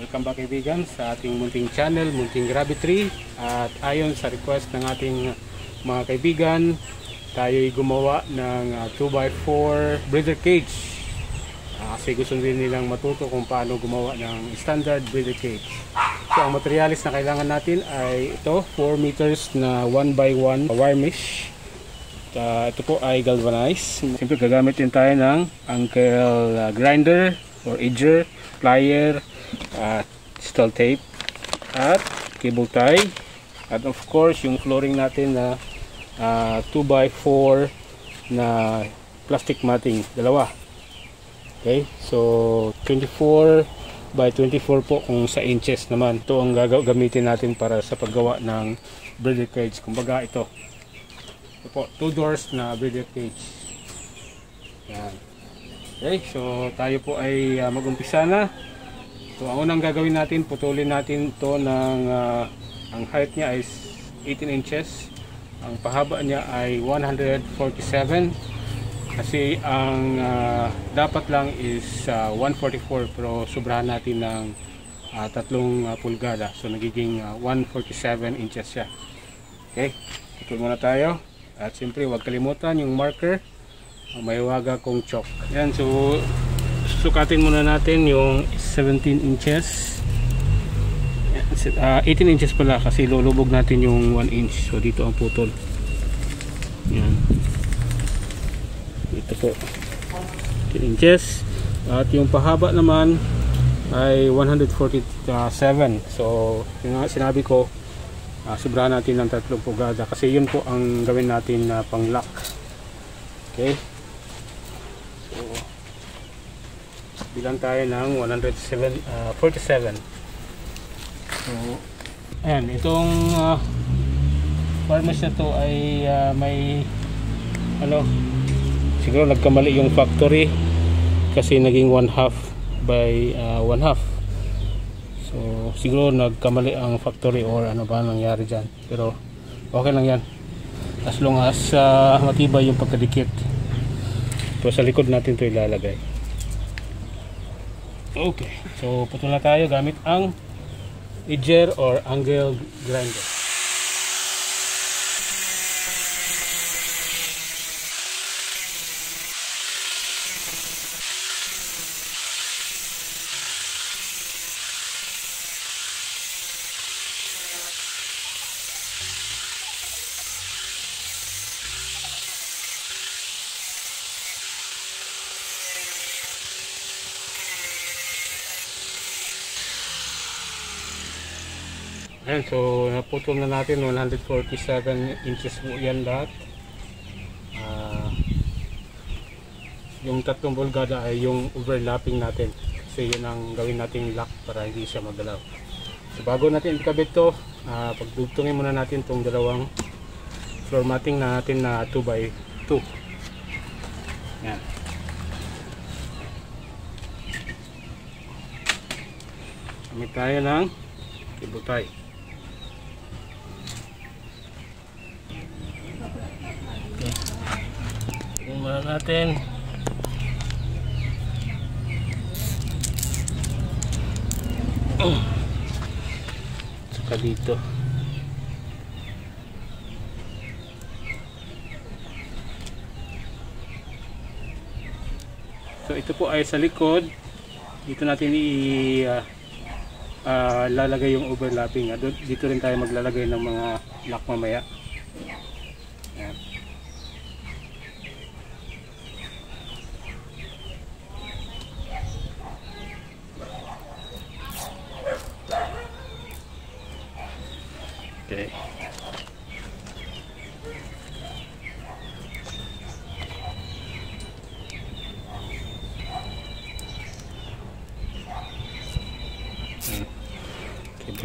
Welcome back kaibigan sa ating munting channel, Munting Grabe Tree. At ayon sa request ng ating mga kaibigan, tayo'y gumawa ng 2x4 breeder cage. Kasi gusto rin nilang matuto kung paano gumawa ng standard breeder cage. So ang materialis na kailangan natin ay ito, 4 meters na 1x1 wire mesh. Ito po ay galvanized. Siyempre gagamit din tayo ng angle grinder or edger, plier, steel tape at cable tie, at of course yung flooring natin na 2x4 na plastic matting, dalawa. Okay, so 24 by 24 po kung sa inches naman. Ito ang gagamitin natin para sa paggawa ng breeder cage. Kumbaga ito po, 2 doors na breeder cage. Yan. Okay, so tayo po ay mag-umpisa na. So ang unang gagawin natin, putulin natin ito ng ang height niya is 18 inches. Ang pahaba niya ay 147. Kasi ang dapat lang is 144, pero sobrahan natin ng 3 pulgada. So nagiging 147 inches siya. Okay, tutul muna tayo. At siyempre huwag kalimutan yung marker, mahiwaga kong chalk. Yan, so sukatin muna natin yung 17 inches 18 inches pala, kasi lulubog natin yung 1 inch. So dito ang putol. Yan. Dito po 18 inches. At yung pahaba naman ay 147. So yun nga sinabi ko, sobrahan natin ng 3 pulgada, kasi yun po ang gawin natin na pang-lock. Okay, bilang tayo ng 147. So ayan, itong farmers na to ay may siguro nagkamali yung factory, kasi naging 1/2 by 1/2. So siguro nagkamali ang factory or ano ba nangyari dyan, pero okay lang yan as long as matibay yung pagkadikit. So sa likod natin to ilalagay. Okay, so putol na tayo gamit ang edger or angle grinder. Ayan, so naputol na natin 147 inches po yan lahat. Yung 3 pulgada ay yung overlapping natin, kasi yun ang gawin nating lock para hindi siya magalaw. So bago natin ikabit to, pagdugtungin muna natin itong dalawang floor matting na natin na 2x2. Ayan. Gamit tayo ng cable tie. Mula natin. Saka dito. So ito po ay sa likod. Dito natin lalagay yung overlapping. Dito rin tayo maglalagay ng mga lock mamaya. Ayan. Okay.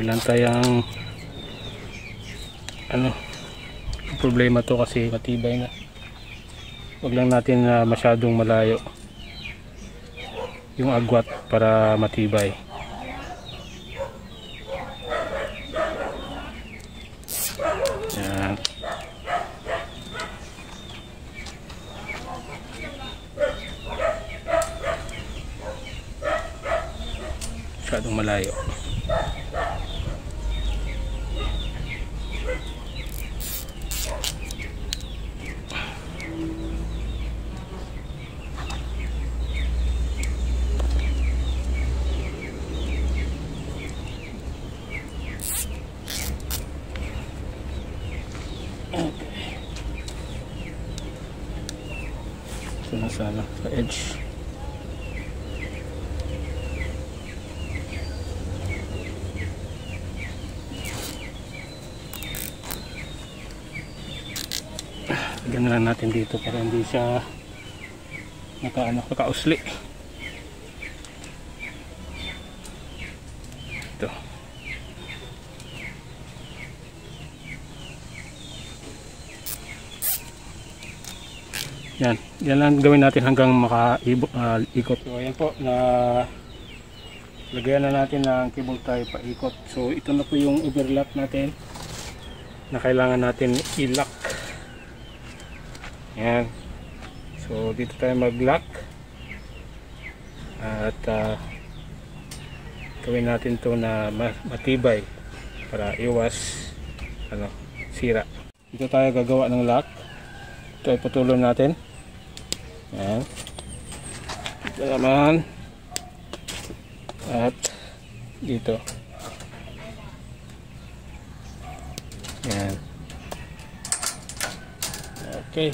Bilang tayong problema to, kasi matibay na. Huwag lang natin na masyadong malayo yung agwat para matibay. masyadong malayo. Sana sa edge. Lagyan na lang natin dito para hindi siya nakausli. Ito. Yan, yan lang gawin natin hanggang makaikot. So ayan po, lagyan na natin ng cable tie paikot. So ito na po yung overlap natin na kailangan natin i-lock. Yan. So dito tayo mag-lock. At gawin natin to na matibay para iwas sira. Dito tayo gagawa ng lock. Ito ay putulon natin. Ayan. Ito naman. At dito. Ayan. Okay.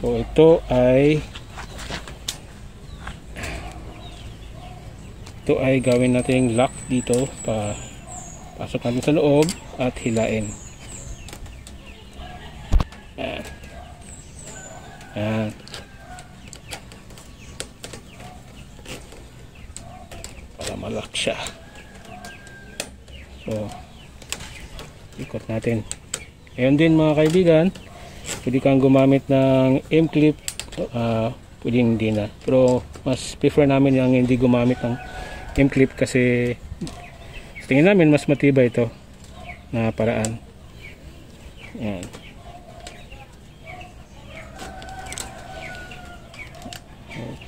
So ito ay gawin natin lock dito pa. Pasok natin sa loob at hilain. Ayan. Para ma-lock siya. So ikot natin. Ayun din mga kaibigan, pwede kang gumamit ng M-clip, pwede hindi na, pero mas prefer namin yung hindi gumamit ng M-clip kasi sa tingin namin mas matibay ito na paraan. Ayan.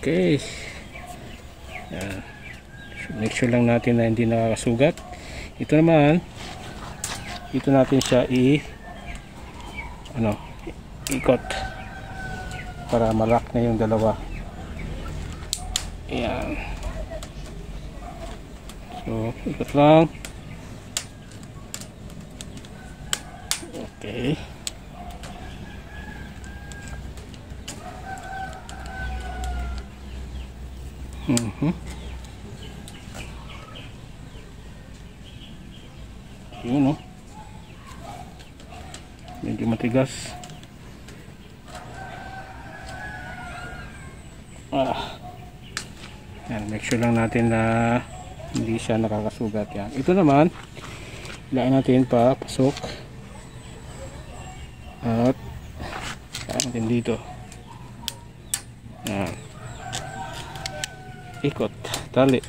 Okay. Yan. Make sure lang natin na hindi nakakasugat. Ito naman, dito natin siya ikot para ma-lock na yung dalawa. Ayan. So, ikot lang. Okay. Yun o. Medyo matigas. Yan, make sure lang natin na hindi siya nakakasugat. Yan. Ito naman, ilain natin pa pasok. At ilain natin dito. Yan. Ikot tali.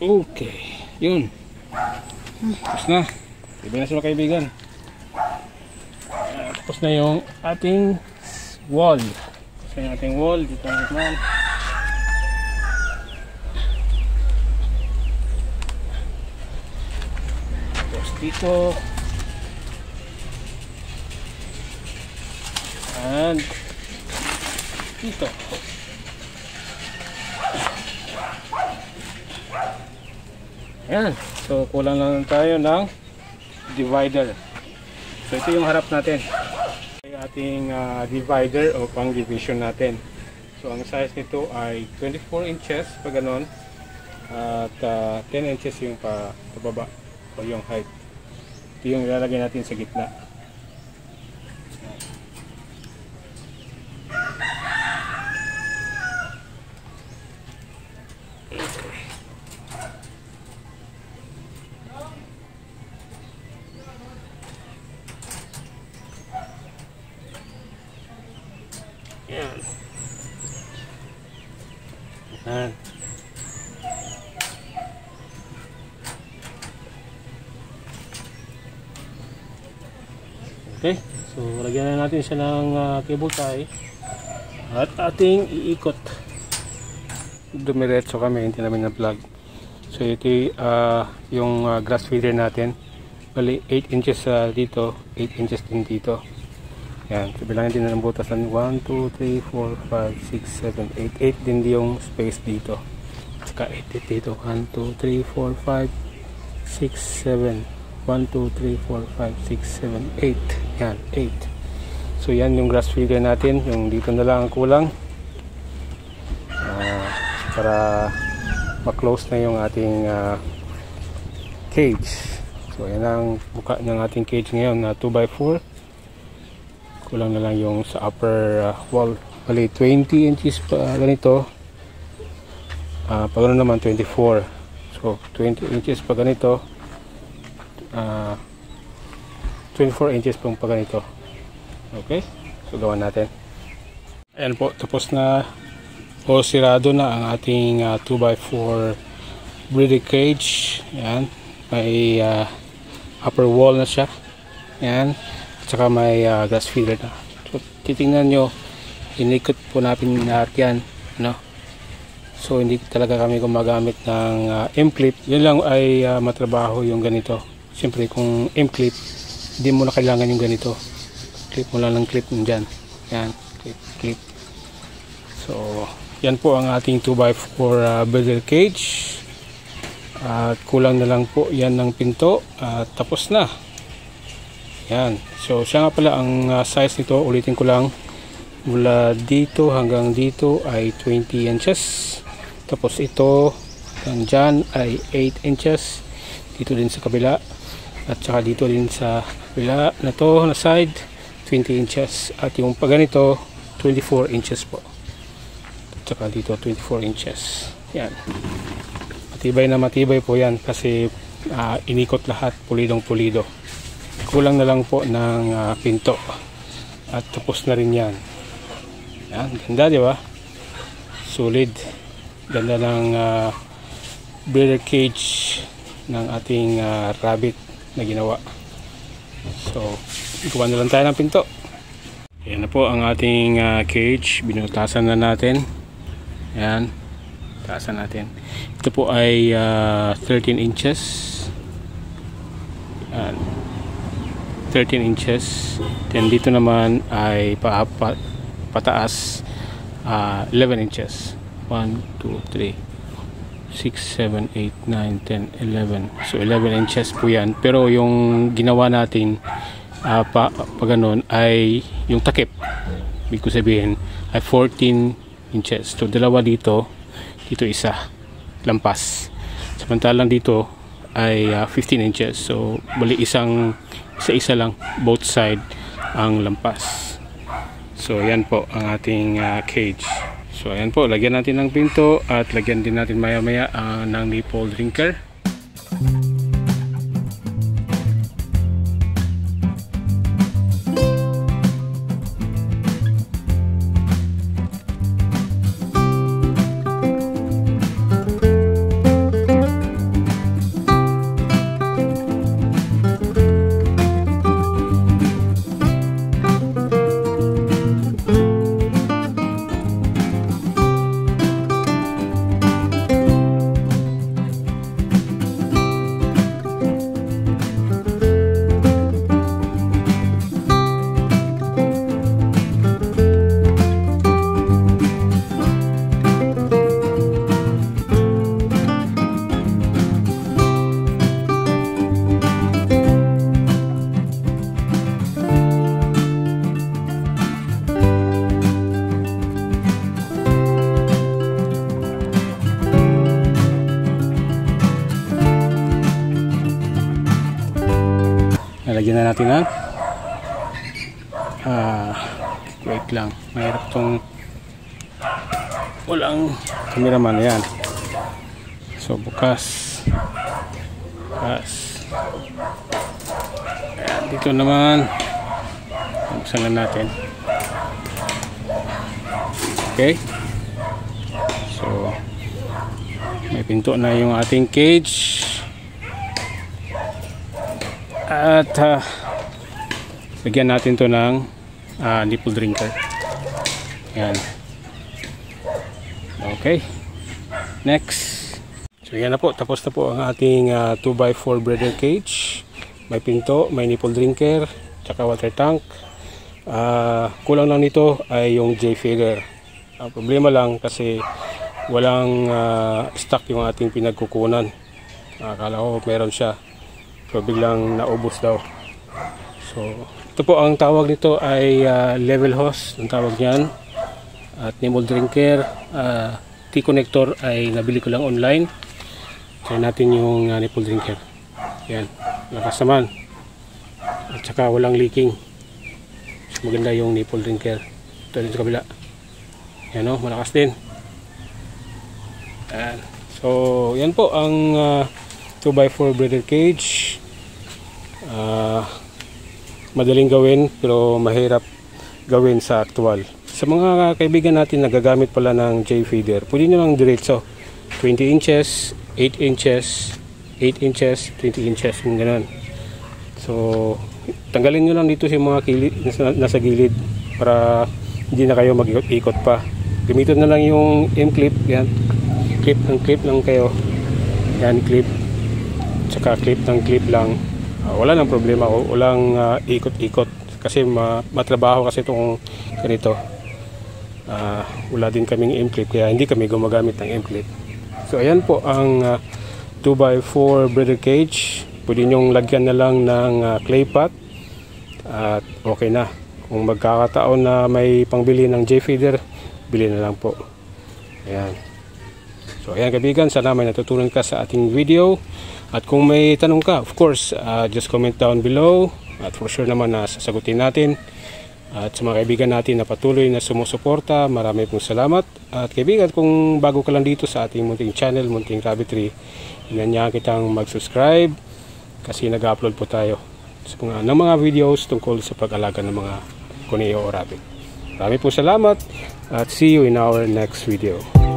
Okay. Yun. Okay, yun. Tapos na. Ibigay na sa mga kaibigan. Tapos na yung ating wall. Tapos na yung ating wall. Dito naman. Tapos dito. And dito. Ayan. So kulang lang tayo ng divider. So ito yung harap natin. Ito yung ating divider o pang division natin. So ang size nito ay 24 inches pa ganun. At 10 inches yung pababa o yung height. Ito yung ilalagay natin sa gitna. Yan. Yan. Okay, so lagyan na natin siya ng cable tie at ating iikot. Dumiretso kami, hindi namin na-vlog. So ito yung grass feeder natin. Bali 8 inches dito, 8 inches din dito. Yan, so bilangin din na ng butasan. 1, 2, 3, 4, 5, 6, 7, 8. 8 din yung space dito. Saka 8 dito. 1, 2, 3, 4, 5, 6, 7. 1, 2, 3, 4, 5, 6, 7, 8. Yan, 8. So yan yung grass feeder natin. Yung dito na lang ang kulang para ma-close na yung ating cage. So yan ang buka ng ating cage ngayon na 2x4. Kulang na lang yung sa upper wall. Bali 20 inches pa ganito, pag ano naman 24. So 20 inches pa ganito, 24 inches pong pa ganito. Okay, so gawin natin. Ayan po, tapos na o sirado na ang ating 2x4 breeder cage. Ayan, may upper wall na siya. Ayan, at saka may grass feeder na. So titingnan nyo, inikot po natin yan, no? So hindi talaga kami gumagamit ng M-clip. Yun lang ay matrabaho yung ganito. Siyempre kung M-clip, hindi mo na kailangan yung ganito. Clip mo lang ng clip nandyan. Yan, clip, clip. So, yan po ang ating 2x4 breeder cage. At kulang na lang po yan ng pinto. At tapos na. Yan. So, siya nga pala ang size nito. Ulitin ko lang. Mula dito hanggang dito ay 20 inches. Tapos ito, nandyan ay 8 inches. Dito din sa kabila. At saka dito din sa bila na to na side 20 inches at yung pag ganito 24 inches po. At saka dito 24 inches. Yan. Matibay na matibay po yan kasi inikot lahat, pulidong-pulido. Kulang na lang po ng pinto. At tapos na rin yan. Yan, ganda 'di ba? Solid. Ganda ng breeder cage ng ating rabbit na ginawa. So, ikuha na lang tayo ng pinto. Ayan na po ang ating cage. Binutasan na natin. Ayan. Taasan natin. Ito po ay 13 inches. Ayan. 13 inches. Then dito naman ay pataas 11 inches. 1, 2, 3. 6, 7, 8, 9, 10, 11. So 11 inches po yan. Pero yung ginawa natin ganun ay yung takip. Ibig ko sabihin ay 14 inches. So dalawa dito, dito isa. Lampas. Samantalang dito ay 15 inches. So bali isa-isa lang both side ang lampas. So yan po ang ating cage. So ayan po, lagyan natin ng pinto at lagyan din natin maya-maya ng nipple drinker. Nalagyan na natin ng wait lang, mahirap tong walang cameraman. Ayan, so bukas. Ayan, dito naman buksan na natin. Okay, so may pinto na yung ating cage. At bigyan natin to ng nipple drinker. Ayan. Okay, next. So yan na po, tapos na po ang ating 2x4 breeder cage. May pinto, may nipple drinker, tsaka water tank. Kulang lang nito ay yung J-feeder. Ang problema lang kasi walang stock yung ating pinagkukunan. Akala ko meron siya, so biglang naubos daw. So ito po, ang tawag nito ay level hose, ang tawag niyan. At nipple drinker, T-connector ay nabili ko lang online. Try natin yung nipple drinker. Yan, lakas naman. At saka walang leaking. So, maganda yung nipple drinker. Ito din sa kabila. Yan o, malakas din. Yan. So yan po ang 2x4 breeder cage. Madaling gawin pero mahirap gawin sa actual. Sa mga kaibigan natin nagagamit pala ng J-feeder, pwede nyo lang diretso 20 inches, 8 inches, 8 inches, 20 inches, yung ganun. So tanggalin nyo lang dito yung mga kilid nasa gilid para hindi na kayo mag-ikot pa. Gamitin na lang yung M-clip. Yan, clip lang kayo. Yan, clip, tsaka clip ng clip lang. Wala nang problema, walang ikot-ikot kasi matrabaho kasi itong ganito. Wala din kaming M-clip kaya hindi kami gumagamit ng M-clip. So ayan po ang 2x4 breeder cage. Pwede nyong lagyan na lang ng clay pot at okay na. Kung magkakataon na may pangbili ng J-feeder, bili na lang po. Ayan. So ayan kaibigan, sana may natutunan ka sa ating video. At kung may tanong ka, of course, just comment down below. At for sure naman na sasagutin natin. At sa mga kaibigan natin na patuloy na sumusuporta, marami pong salamat. At kaibigan, kung bago ka lang dito sa ating munting channel, Munting Rabbitry, inanyahan kitang mag-subscribe kasi nag-upload po tayo ng mga videos tungkol sa pag-alaga ng mga kuneho o rabbit. Marami pong salamat at see you in our next video.